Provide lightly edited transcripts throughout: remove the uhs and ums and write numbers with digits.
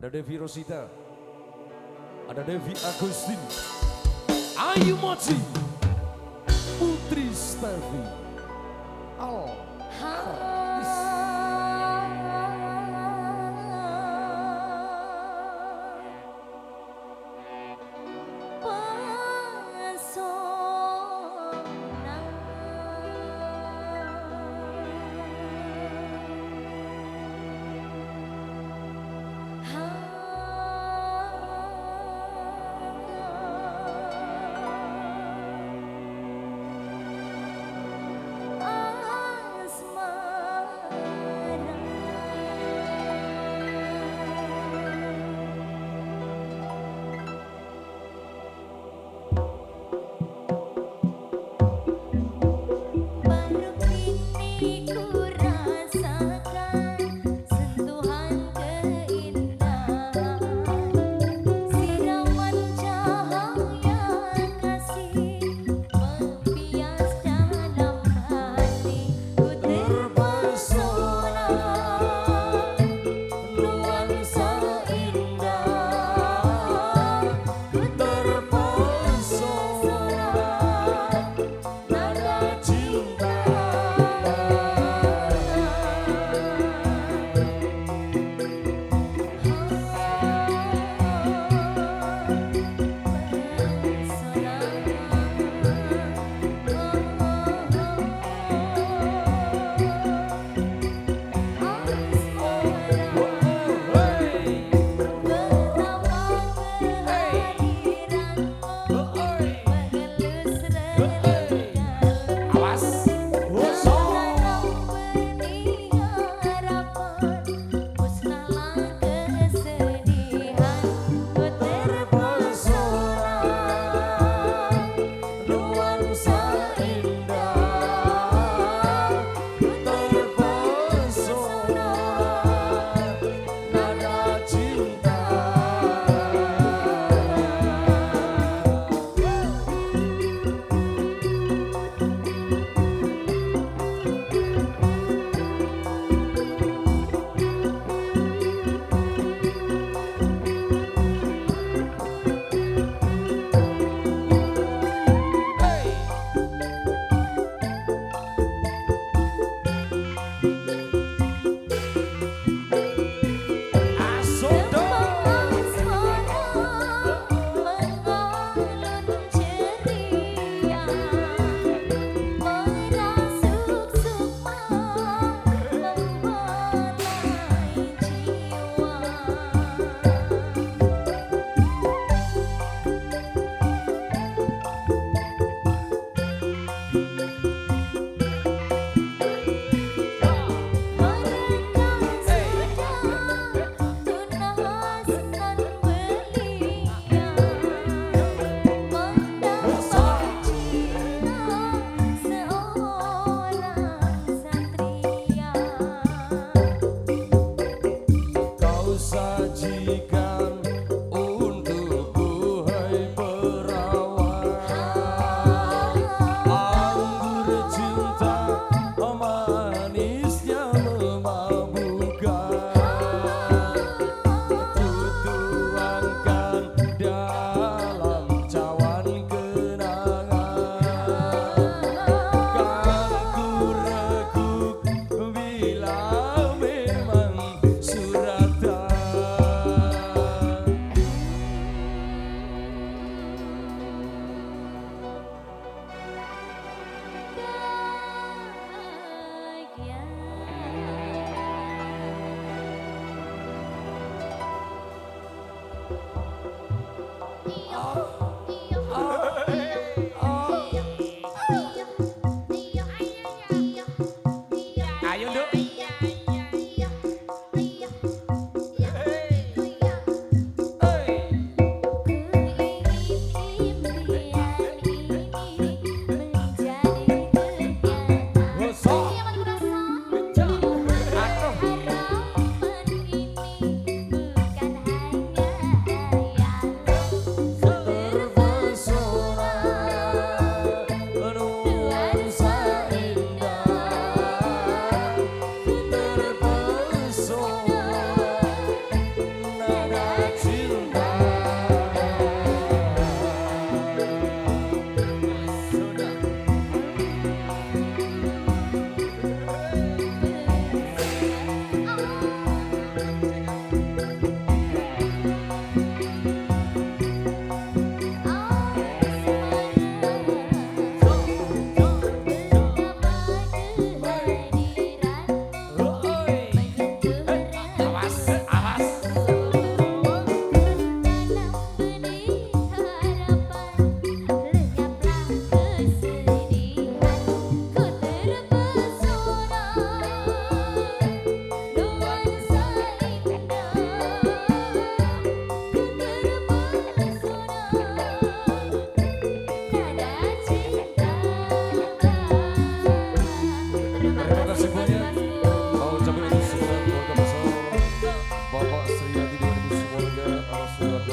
Ada Devi Rosita, ada Devi Agustin, Ayu Mochi, Putri Stevi, Al Haris.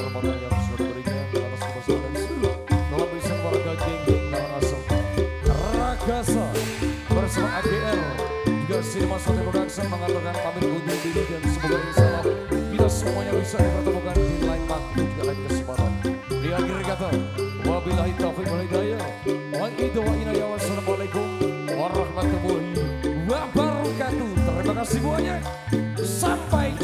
kehormatan yang sudah diberikan atas kebersamaan dan seluruh dalam bisnis warga Gengging Kalang Asem Ragasa bersama AGR juga Cinema Sote Production mengantarkan pamit undur diri dan semoga insyaallah kita semuanya bisa dipertemukan di lain waktu juga lain kesempatan. Di akhir kata, wabillahi taufiq wal hidayah, wa idza wa inaya wa assalamualaikum warahmatullahi wabarakatuh. Terima kasih semuanya. Sampai